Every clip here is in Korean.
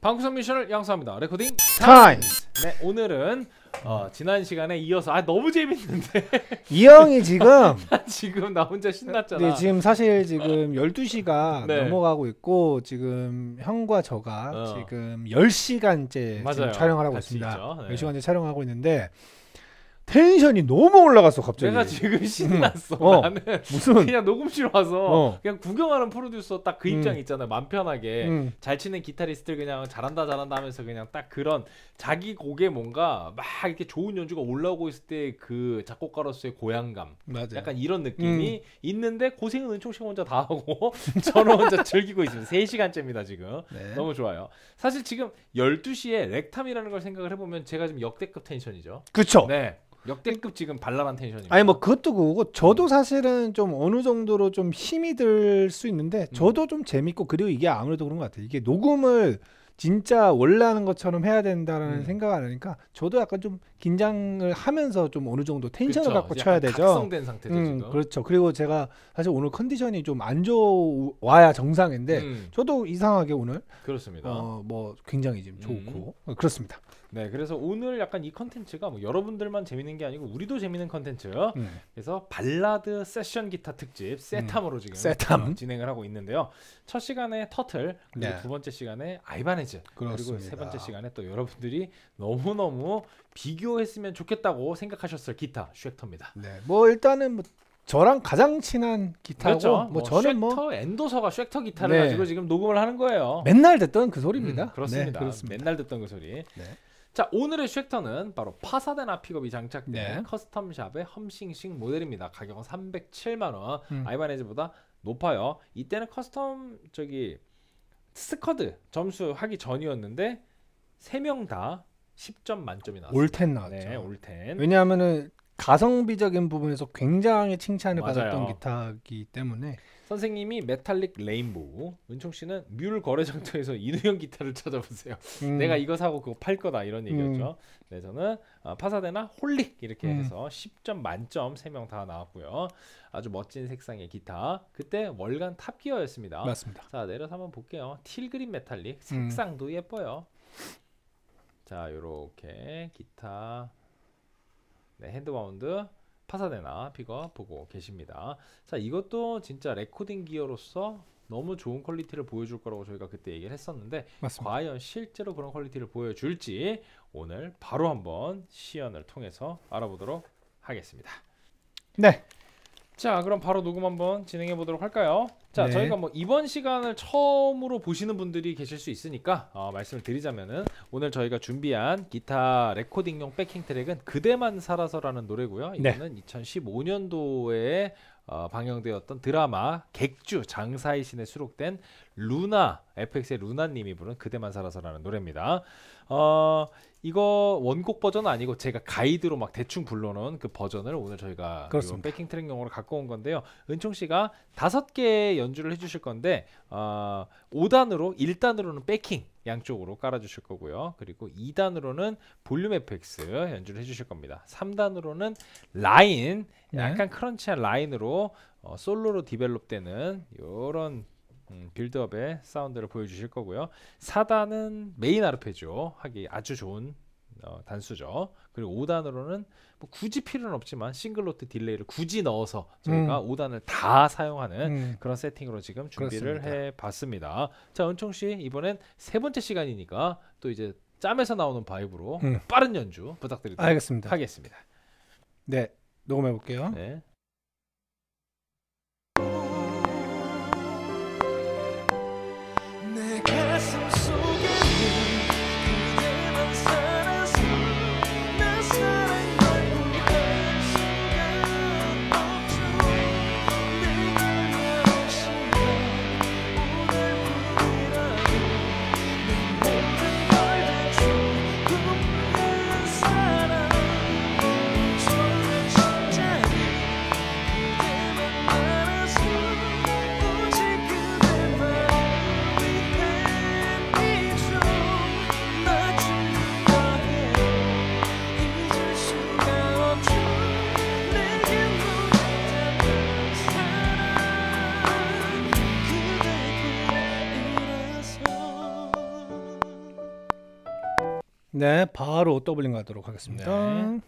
방구석 미션을 양수합니다. 레코딩 타임! 네, 오늘은 지난 시간에 이어서 너무 재밌는데 이 형이 지금 지금 나 혼자 신났잖아. 네, 지금 사실 지금 12시가 네. 넘어가고 있고 지금 형과 저가 지금 10시간째 지금 촬영을 하고 있습니다. 네. 10시간째 촬영하고 있는데 텐션이 너무 올라갔어 갑자기. 내가 지금 신났어. 나는 무슨 그냥 녹음실 와서 그냥 구경하는 프로듀서 딱 그 입장 있잖아요. 맘 편하게 잘 치는 기타리스트를 그냥 잘한다 하면서 그냥 딱 그런 자기 곡에 뭔가 막 이렇게 좋은 연주가 올라오고 있을 때 그 작곡가로서의 고향감 맞아요. 약간 이런 느낌이 있는데 고생은 은총씨 혼자 다 하고 저는 혼자 즐기고 있습니다. 3시간째입니다 지금. 네. 너무 좋아요. 사실 지금 12시에 렉탐이라는 걸 생각을 해보면 제가 지금 역대급 텐션이죠. 그쵸. 네. 역대급 지금 발랄한 텐션입니다. 아니 뭐 그것도 그거고 저도 사실은 좀 어느 정도로 좀 힘이 들 수 있는데 저도 좀 재밌고 그리고 이게 아무래도 그런 것 같아요. 이게 녹음을 진짜 원래 하는 것처럼 해야 된다라는 생각을 안 하니까 저도 약간 좀 긴장을 하면서 좀 어느 정도 텐션을 그쵸, 갖고 쳐야 되죠. 각성된 상태죠 지금. 그렇죠. 그리고 제가 사실 오늘 컨디션이 좀 안 좋아야 정상인데 저도 이상하게 오늘 그렇습니다. 뭐 굉장히 지금 좋고 그렇습니다. 네, 그래서 오늘 약간 이 컨텐츠가 뭐 여러분들만 재밌는 게 아니고 우리도 재밌는 컨텐츠. 그래서 발라드 세션 기타 특집 세탐으로 지금 진행을 하고 있는데요. 첫 시간에 터틀, 그리고 두 번째 시간에 아이바네즈, 그렇습니다. 그리고 세 번째 시간에 또 여러분들이 너무너무 비교했으면 좋겠다고 생각하셨을 기타 쉐크터입니다. 네, 뭐 일단은 뭐 저랑 가장 친한 기타고 그렇죠. 뭐 저는 뭐 엔도서가 쉐크터 기타를 가지고 지금 녹음을 하는 거예요. 맨날 듣던 그 소리입니다. 그렇습니다. 네, 그렇습니다. 맨날 듣던 그 소리. 네. 자, 오늘의 쉐크터는 바로 파사데나 픽업이 장착된 커스텀샵의 험싱싱 모델입니다. 가격은 307만원. 아이바네즈보다 높아요. 이때는 커스텀 저기 스커드 점수 하기 전이었는데 3명 다 10점 만점이 나왔어요. 올텐 나왔죠. 네, 올텐. 왜냐하면은 가성비적인 부분에서 굉장히 칭찬을 받았던 기타이기 때문에. 선생님이 메탈릭 레인보우, 은총씨는 뮬 거래장터에서 인후형 기타를 찾아보세요. 내가 이거 사고 그거 팔 거다 이런 얘기였죠. 네, 저는 파사데나 홀릭 이렇게 해서 10점 만점 3명 다 나왔고요. 아주 멋진 색상의 기타, 그때 월간 탑기어였습니다. 맞습니다. 자, 내려서 한번 볼게요. 틸그린 메탈릭, 색상도 예뻐요. 자, 요렇게 기타 네, 핸드바운드 파사데나 픽업 보고 계십니다. 자, 이것도 진짜 레코딩 기어로서 너무 좋은 퀄리티를 보여줄 거라고 저희가 그때 얘기를 했었는데 맞습니다. 과연 실제로 그런 퀄리티를 보여줄지 오늘 바로 한번 시연을 통해서 알아보도록 하겠습니다. 네. 자, 그럼 바로 녹음 한번 진행해 보도록 할까요? 자, 네. 저희가 뭐 이번 시간을 처음으로 보시는 분들이 계실 수 있으니까 말씀을 드리자면은 오늘 저희가 준비한 기타 레코딩용 백킹 트랙은 그대만 살아서라는 노래고요. 이거는 2015년도에 방영되었던 드라마 객주 장사의 신에 수록된 루나, FX의 루나님이 부른 그대만 살아서라는 노래입니다. 이거 원곡 버전은 아니고 제가 가이드로 막 대충 불러놓은 그 버전을 오늘 저희가 백킹 트랙용으로 갖고 온 건데요. 은총 씨가 5개의 연주를 해주실 건데 5단으로 1단으로는 백킹 양쪽으로 깔아주실 거고요. 그리고 2단으로는 볼륨 FX 연주를 해주실 겁니다. 3단으로는 라인, 약간 크런치한 라인으로 솔로로 디벨롭되는 이런 빌드업의 사운드를 보여주실 거고요. 4단은 메인 아르페지오 하기 아주 좋은 단수죠. 그리고 5단으로는 뭐 굳이 필요는 없지만 싱글노트 딜레이를 굳이 넣어서 저희가 5단을 다 사용하는 그런 세팅으로 지금 준비를 해봤습니다. 자, 은총씨 이번엔 세 번째 시간이니까 또 이제 짬에서 나오는 바이브로 빠른 연주 부탁드리도록 하겠습니다. 네, 녹음해볼게요. 네. 네, 바로 더블링 가도록 하겠습니다. 네.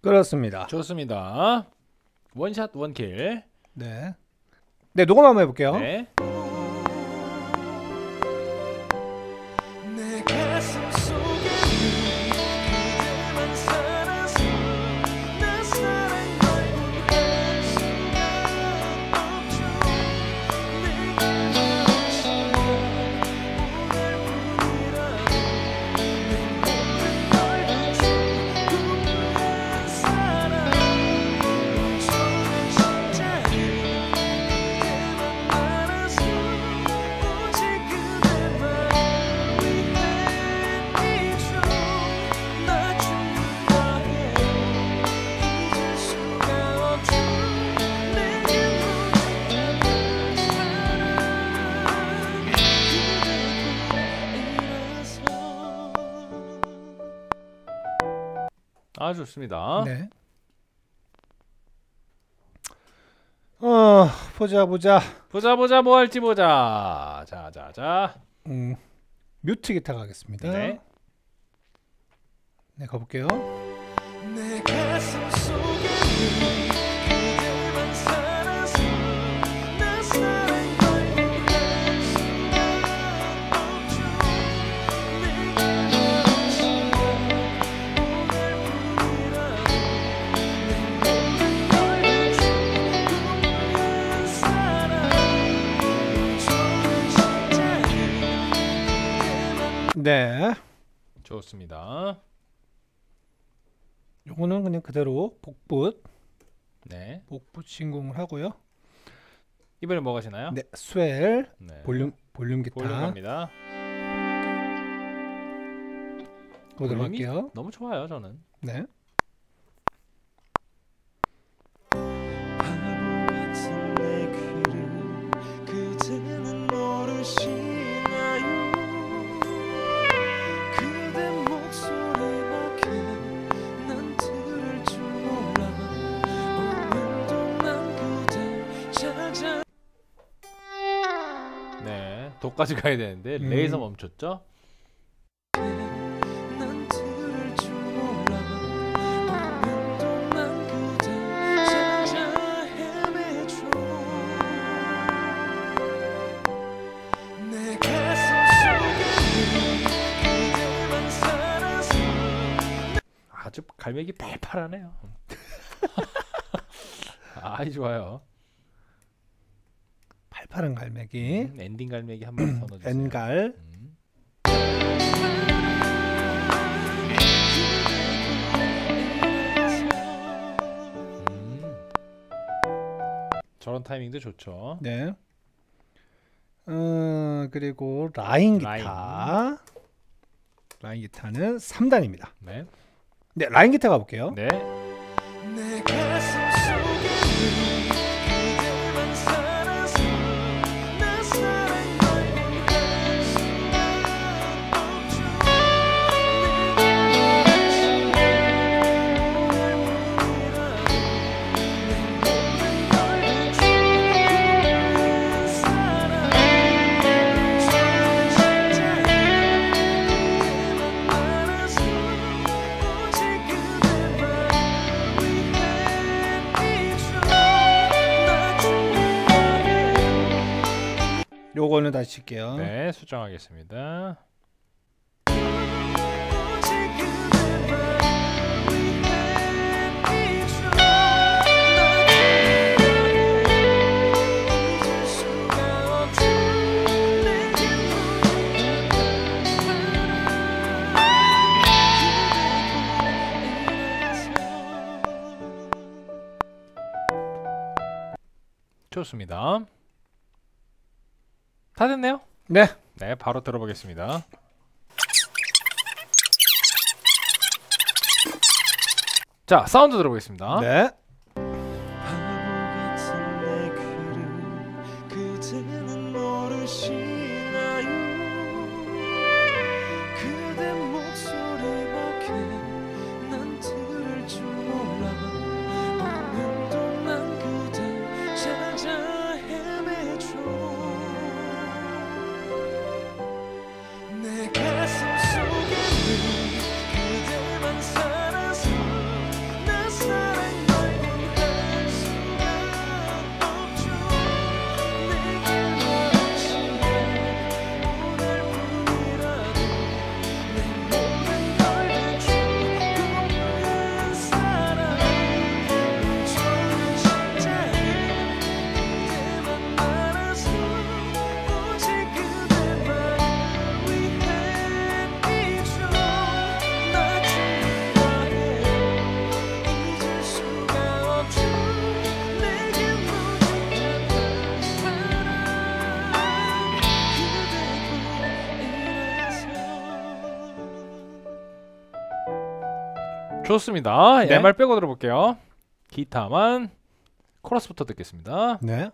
그렇습니다. 좋습니다. 원샷 원킬. 네. 네, 녹음 한번 해볼게요. 네. 아, 좋습니다. 네. 보자 뭐 할지 보자. 자. 뮤트 기타 가겠습니다. 네. 네, 가볼게요. 내 가슴 속에 네, 좋습니다. 요거는 그냥 그대로 복붙, 네, 복붙 신공을 하고요. 이번에 뭐 가시나요? 네, 스웰. 네. 볼륨 기타. 볼륨 갑니다. 그대로 할게요. 너무 좋아요, 저는. 네. 도까지 가야 되는데 레이서 멈췄죠? 아주 갈매기 팔팔하네요. 아이, 좋아요. 팔팔한 갈매기. 엔딩 갈매기 한 번 선어주세요. 엔갈. 저런 타이밍도 좋죠. 네. 그리고 라인 기타. 라인 기타는 3단입니다. 네. 네, 라인 기타 가볼게요. 네. 요거는 다시 칠게요. 네, 수정하겠습니다. 좋습니다. 다 됐네요? 네. 네, 바로 들어보겠습니다. 자, 사운드 들어보겠습니다. 네. 좋습니다. 네. MR 빼고 들어볼게요. 기타만 코러스부터 듣겠습니다. 네.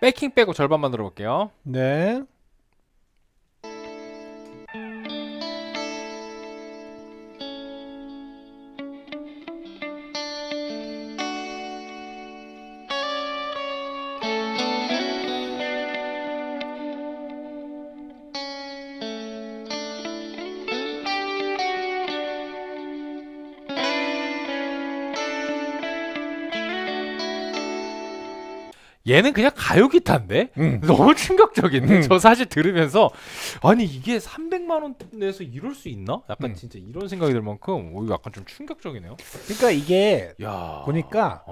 백킹 빼고 절반만 들어볼게요. 네. 얘는 그냥 가요기타인데? 너무 충격적인데? 저 사실 들으면서 아니 이게 300만원에서 이럴 수 있나? 약간 진짜 이런 생각이 들 만큼 오, 약간 좀 충격적이네요. 그러니까 이게 야. 보니까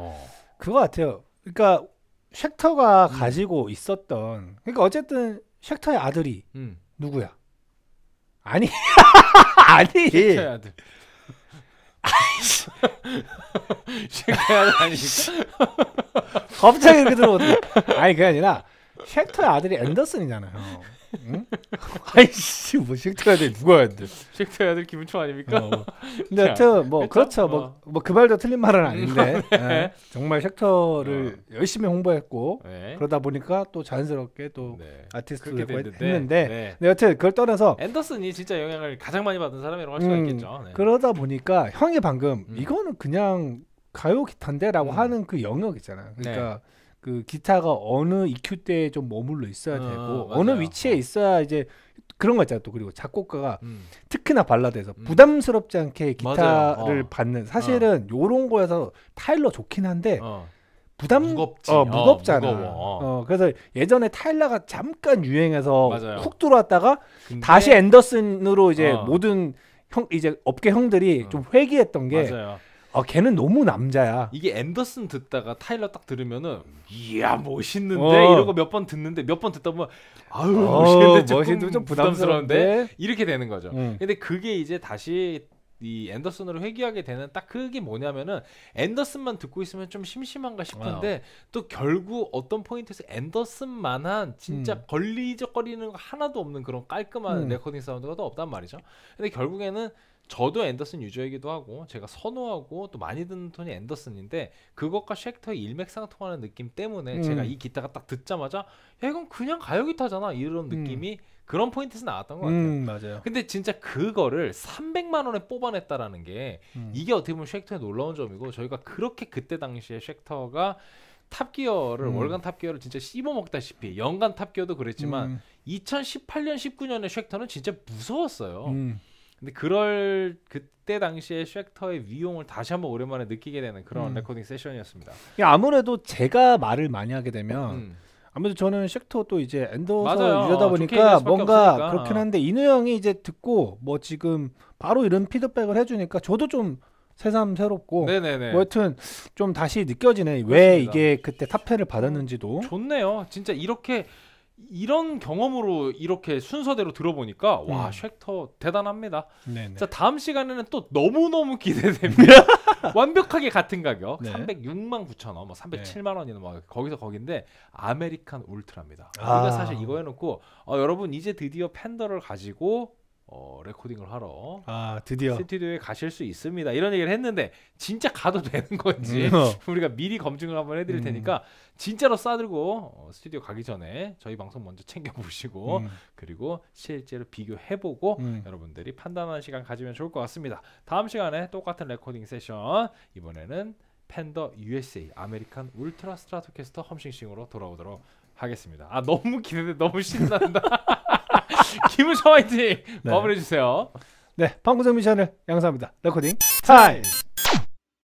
그거 같아요. 그러니까 쉑터가 가지고 있었던 그러니까 어쨌든 쉑터의 아들이 누구야? 아니 아니 쉑터의 아들 아이씨 쉑터의 아니니까 갑자기 이렇게 들어오더니 아니 그게 아니라 쉑터의 아들이 앤더슨이잖아요. 응? 아이씨 뭐 쉑터의 아들 누가 앤더슨 쉑터의 아들 김은총 아닙니까? 근데 하여튼 뭐 그렇죠. 뭐 그 말도 틀린 말은 아닌데 네. 네. 정말 쉑터를 열심히 홍보했고 네. 그러다 보니까 또 자연스럽게 또 네. 아티스트를 했는데 네. 근데 여튼 그걸 떠나서 앤더슨이 진짜 영향을 가장 많이 받은 사람이라고 할 수가 있겠죠. 네. 그러다 보니까 형이 방금 이거는 그냥 가요 기타인데 라고 하는 그 영역 있잖아요. 그러니까 네. 그 기타가 어느 EQ 때에 좀 머물러 있어야 되고 맞아요. 어느 위치에 있어야 이제 그런 거 있잖아요. 또 그리고 작곡가가 특히나 발라드에서 부담스럽지 않게 기타를 받는 사실은 요런 거에서 타일러 좋긴 한데 무겁지. 무겁잖아. 그래서 예전에 타일러가 잠깐 유행해서 맞아요. 훅 들어왔다가 다시 앤더슨으로 이제 모든 형 이제 업계 형들이 좀 회귀했던 게 맞아요. 걔는 너무 남자야. 이게 앤더슨 듣다가 타일러 딱 들으면은 이야 멋있는데 이러고 몇 번 듣는데 몇 번 듣다 보면 아유 멋있는데 멋있는데 좀 부담스러운데 이렇게 되는 거죠. 근데 그게 이제 다시 이 앤더슨으로 회귀하게 되는 딱 그게 뭐냐면은 앤더슨만 듣고 있으면 좀 심심한가 싶은데 또 결국 어떤 포인트에서 앤더슨만한 진짜 걸리적거리는 거 하나도 없는 그런 깔끔한 레코딩 사운드가 또 없단 말이죠. 근데 결국에는 저도 앤더슨 유저이기도 하고 제가 선호하고 또 많이 듣는 톤이 앤더슨인데 그것과 쉑터의 일맥상통하는 느낌 때문에 제가 이 기타가 딱 듣자마자 야 이건 그냥 가요기타잖아 이런 느낌이 그런 포인트에서 나왔던 것 같아요. 맞아요. 근데 진짜 그거를 300만원에 뽑아냈다라는 게 이게 어떻게 보면 쉑터의 놀라운 점이고 저희가 그렇게 그때 당시에 쉑터가 탑기어를 월간 탑기어를 진짜 씹어먹다시피 연간 탑기어도 그랬지만 2018년 19년에 쉑터는 진짜 무서웠어요. 근데 그때 당시에 쉑터의 위용을 다시 한번 오랜만에 느끼게 되는 그런 레코딩 세션이었습니다. 아무래도 제가 말을 많이 하게 되면 아무래도 저는 쉑터도 이제 엔더서 유저다 보니까 뭔가 없으니까. 그렇긴 한데 인우 형이 이제 듣고 뭐 지금 바로 이런 피드백을 해주니까 저도 좀 새삼새롭고 네네네. 뭐 여튼 좀 다시 느껴지네. 그렇습니다. 왜 이게 그때 탑패를 받았는지도 좋네요. 진짜 이렇게 이런 경험으로 이렇게 순서대로 들어보니까 와 쉑터 대단합니다. 네네. 자 다음 시간에는 또 너무너무 기대됩니다. 완벽하게 같은 가격 네. 369만 9천 원, 뭐 307만 원이나 막 거기서 거긴데 아메리칸 울트라입니다. 우리가 사실 이거 해놓고 여러분 이제 드디어 팬더를 가지고 레코딩을 하러 드디어 스튜디오에 가실 수 있습니다 이런 얘기를 했는데 진짜 가도 되는 건지 우리가 미리 검증을 한번 해드릴 테니까 진짜로 싸들고 스튜디오 가기 전에 저희 방송 먼저 챙겨보시고 그리고 실제로 비교해보고 여러분들이 판단하는 시간 가지면 좋을 것 같습니다. 다음 시간에 똑같은 레코딩 세션 이번에는 팬더 USA 아메리칸 울트라 스트라토캐스터 험싱싱으로 돌아오도록 하겠습니다. 너무 기대돼. 너무 신난다. 김우성 화이팅! 네. 마무리해주세요. 네, 방구석 미션을 양성합니다. 레코딩 타임!